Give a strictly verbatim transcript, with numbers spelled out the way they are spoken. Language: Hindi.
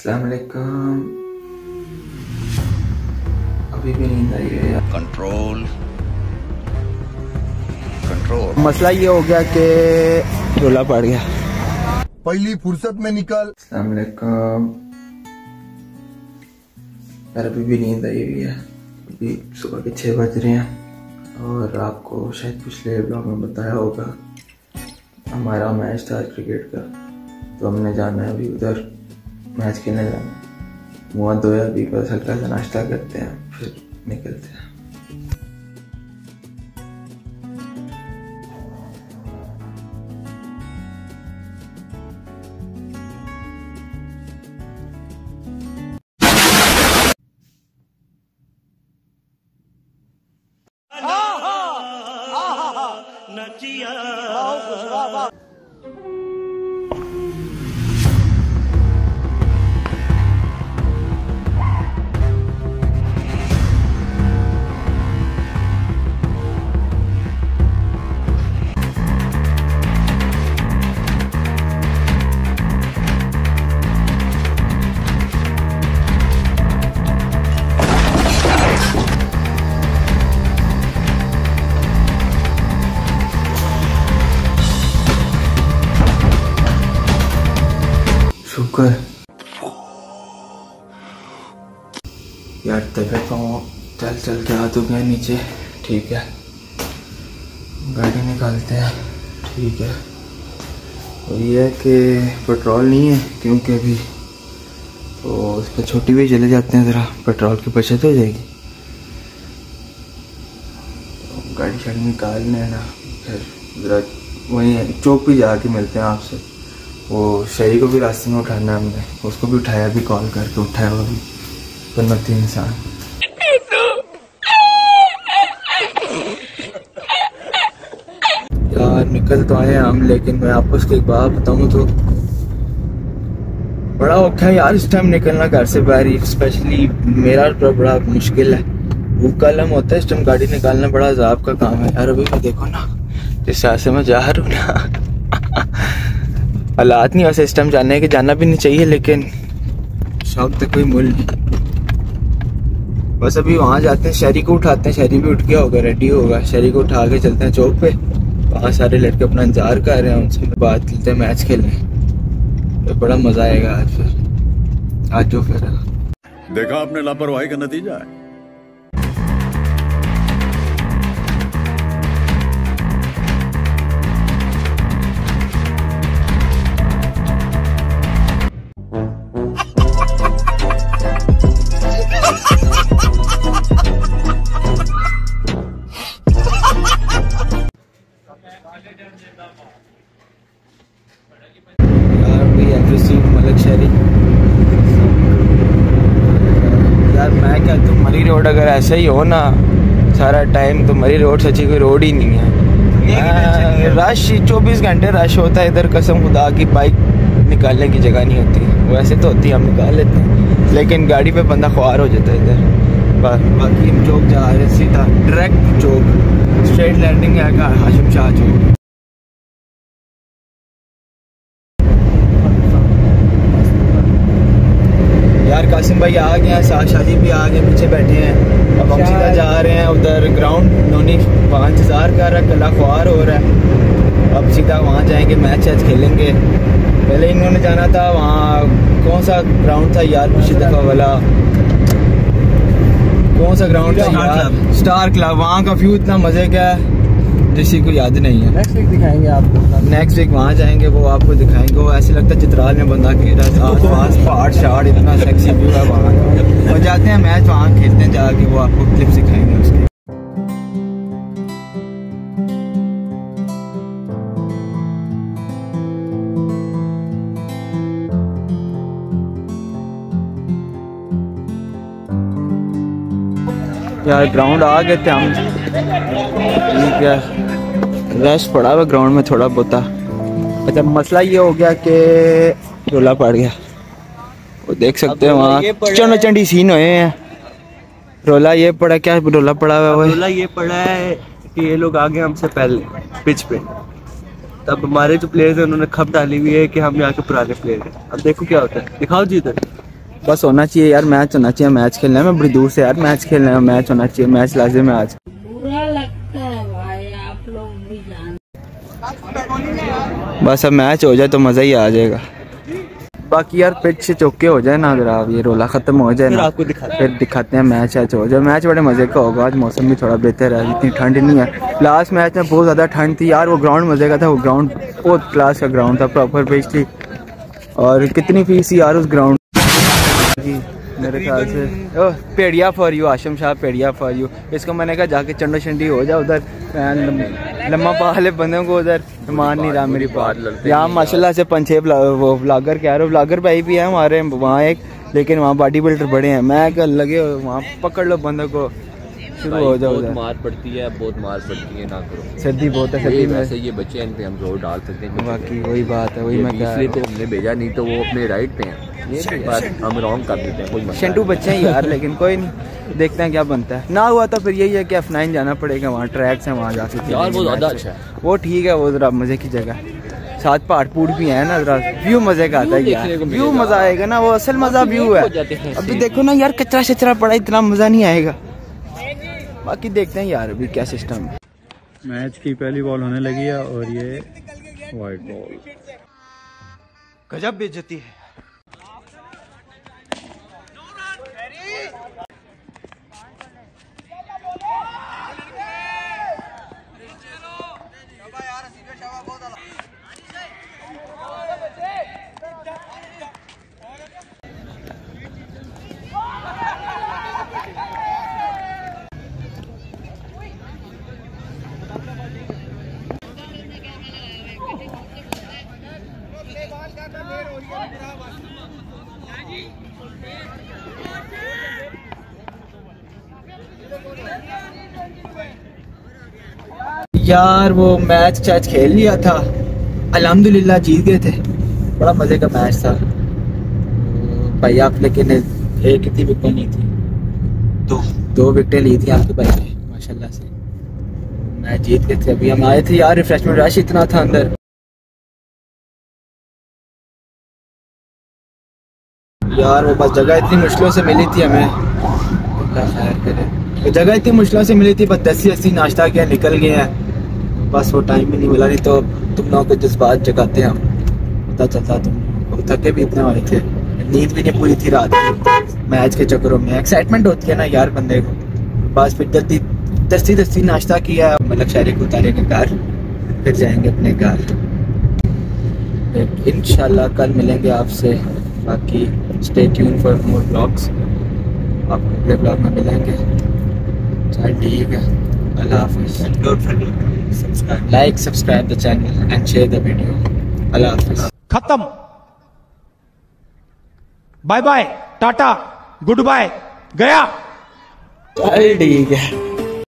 अस्सलाम वालेकुम। अभी भी नींद आई है यार। कंट्रोल कंट्रोल मसला ये हो गया कि झोला पड़ गया, पहली फुर्सत में निकल। अस्सलाम वालेकुम। यार अभी भी नींद आई हुई है। अभी सुबह के छः बज रहे हैं और आपको शायद पिछले ब्लॉग में बताया होगा हमारा मैच था क्रिकेट का, तो हमने जाना है अभी उधर मैच खेलने जाना है। मुँह धोया, अभी बस हल्का सा नाश्ता करते हैं फिर निकलते हैं। यार तबियत तो चल चल के हाथ हो गया नीचे। ठीक है, गाड़ी निकालते हैं। ठीक है, और ये है कि पेट्रोल नहीं है क्योंकि अभी तो उस पर छोटी भी चले जाते हैं, ज़रा पेट्रोल की बचत हो जाएगी। तो गाड़ी शाड़ी निकालना है ना, फिर ज़रा वहीं चौक पे जाके मिलते हैं आपसे। वो शहरी को भी रास्ते में उठाना है, हमने उसको भी उठाया, भी कॉल करके उठाया। वो भी बनती इंसान। यार निकल तो आए हम, लेकिन मैं आपको उसके एक बात बताऊँ तो बड़ा औखा है यार इस टाइम निकलना घर से बाहर। स्पेशली मेरा बड़ा मुश्किल है, वो कलम होता है। इस टाइम गाड़ी निकालना बड़ा अजाब का काम है यार। अभी मैं देखो ना जिस रास्ते में जा रहा हूँ ना, हालात नहीं वैसे इस टाइम जाने के, जाना भी नहीं चाहिए लेकिन शौक तक कोई मूल नहीं। बस अभी वहाँ जाते हैं, शहरी को उठाते हैं। शहरी भी उठ गया होगा, रेडी होगा। शहरी को उठा के चलते हैं चौक पे, वहाँ सारे लड़के अपना इंतजार कर रहे हैं, उनसे बात करते हैं, मैच खेलने। तो बड़ा मजा आएगा आज। फिर आज जो फिर देखा आपने लापरवाही का नतीजा है। अगर ऐसा ही हो ना सारा टाइम, तो मरी रोड सच्ची कोई रोड ही नहीं है। रश चौबीस घंटे रश होता है इधर, कसम खुदा की बाइक निकालने की जगह नहीं होती। वैसे तो होती है, हम निकाल लेते हैं, लेकिन गाड़ी पे बंदा ख्वार हो जाता है इधर। बाकी हम चौक जा रहे हैं सीधा, डायरेक्ट चौक, स्ट्रेट लैंडिंग आएगा हाशिम शाह चौक। कासिम भाई आ गए हैं, साथ शादी भी आ गए, पीछे बैठे हैं। अब हम सीधा जा रहे हैं उधर ग्राउंड, नोनी वहाँ इंतजार कर रहा है, कला ख्वार हो रहा है। अब सीधा वहाँ जाएंगे, मैच आज खेलेंगे। पहले इन्होंने जाना था वहाँ, कौन सा ग्राउंड था यार पिछली दफ़ा वाला, कौन सा ग्राउंड था यार, स्टार क्लब। वहाँ का व्यू इतना मज़े का है जिसकी कोई याद नहीं है। नेक्स्ट वीक दिखाएंगे आपको, नेक्स्ट वीक वहाँ जाएंगे, वो आपको दिखाएंगे। वो ऐसे लगता है चित्राल में बंदा खेल रहा है, आसपास पहाड़ शहाड़, इतना सेक्सी व्यू है वहाँ। वो जाते हैं मैच वहाँ खेलते हैं जाके, वो आपको क्लिप सिखाएंगे उसके। यार ग्राउंड आ गए थे हम, ठीक है। रश पड़ा हुआ ग्राउंड में थोड़ा बहुत। अच्छा मसला ये हो गया कि झोला पड़ गया, वो देख सकते हैं वहाँ चंडो चंडी सीन हुए हैं। रोला ये पड़ा, क्या रोला पड़ा हुआ है? रोला ये पड़ा है कि ये लोग आ गए हमसे पहले पिच पे, तब हमारे जो प्लेयर्स हैं उन्होंने खप डाली हुई है कि हम यहाँ के पुराने प्लेयर हैं। अब देखो क्या होता है, दिखाओ जी इधर। बस होना चाहिए यार, मैच होना चाहिए, मैच खेलना है, मैं बड़ी दूर से यार मैच खेलना है, मैच होना चाहिए, मैच लाजिम है आज। बुरा लगता है भाई, आप लोग भी जान। बस अब मैच हो जाए तो मज़ा ही आ जाएगा। बाकी यार पिच से चौके हो जाए ना, अगर आप ये रोला खत्म हो जाए ना, आपको दिखा फिर दिखाते हैं मैच आज हो जाए। मैच बड़े मज़े का होगा, आज मौसम भी थोड़ा बेहतर है, इतनी ठंड नहीं है। लास्ट मैच में बहुत ज़्यादा ठंड थी यार, वो ग्राउंड मज़े का था, वो ग्राउंड बहुत क्लास का ग्राउंड था, प्रॉपर पिच थी। और कितनी फीस यार उस ग्राउंड जी, मेरे ख्याल से ओह पेड़िया फॉर यू आशम शाह, पेड़िया फॉर यू। इसको मैंने कहा जाके चंडो चंडी हो जा उधर, लम्बा पहले बंदों को उधर मान नहीं रहा मेरी बात। यहाँ माशाल्लाह से पंच छः वो ब्लॉगर कह रहे हो, ब्लॉगर भाई भी है हमारे वहाँ एक, लेकिन वहाँ बॉडी बिल्डर बड़े हैं। मैं कल लगे वहाँ पकड़ लो बंदों को, शुरू हो जाओ। मार पड़ती है, बहुत मार पड़ती है ना करो, सर्दी बहुत है, सर्दी में ये बच्चे हैं, इन पे हम जोर डाल सकते हैं। बाकी वही बात है, वही मैं कह रहा हूं, हमने भेजा नहीं तो वो अपने राइट पे हैं, हम रॉन्ग कर देते हैं, कोई मसला। शेंटू बच्चे हैं यार, लेकिन कोई नहीं, देखते हैं क्या बनता है। ना हुआ तो फिर यही है कि एफ नाइन जाना पड़ेगा, वहाँ ट्रैक्स हैं, वहाँ जा सकते हैं, वो ज़्यादा अच्छा है, वो ठीक है, वो जरा मज़े की जगह है। साथ पहाड़पुर भी है ना, जरा व्यू मज़े का आता है, व्यू मज़ा आएगा ना, वो असल मज़ा व्यू है। अभी देखो ना यार कचरा शचरा पड़ा, इतना मज़ा नहीं आएगा। बाकी देखते हैं यार अभी क्या सिस्टम है। मैच की पहली बॉल होने लगी है और ये वाइड बॉल, गजब बेइज्जती है। यार वो मैच शायद खेल लिया था, अल्हम्दुलिल्लाह जीत गए थे, बड़ा मज़े का मैच था भाई। आप लेकिन एक कितनी विकटें ली थी, दो दो विकटें ली थी आपके भाई ने माशाल्लाह से, मैच जीत गए थे। अभी हम आए थे यार, रिफ्रेशमेंट रश इतना था अंदर यार, वो बस जगह इतनी मुश्किलों से मिली थी हमें, खैर करे जगह इतनी मुश्किलों से मिली थी, बस दस्सी अस्सी नाश्ता किया, निकल गए हैं, बस वो टाइम ही नहीं मिला, नहीं तो तुम लोगों के जज्बात जगाते हैं हम, पता चलता तुम थके भी इतने वाले थे, नींद भी नहीं पूरी थी रात में, मैच के चक्करों में। एक्साइटमेंट होती है ना यार बंदे को, बस फिर जल्दी दस्सी दस्सी नाश्ता किया, मतलब शायरी को उतारेंगे घर, फिर जाएंगे अपने घर। इंशाल्लाह कल मिलेंगे आपसे, बाकी stay tune for more blogs, आपको अगले ब्लॉग में मिलेंगे। चल ठीक है, अल्लाह हाफिज़, and don't forget subscribe, like subscribe the channel and share the video. अल्लाह हाफिज़, खत्म, bye bye, tata, good bye, गया। चल ठीक है।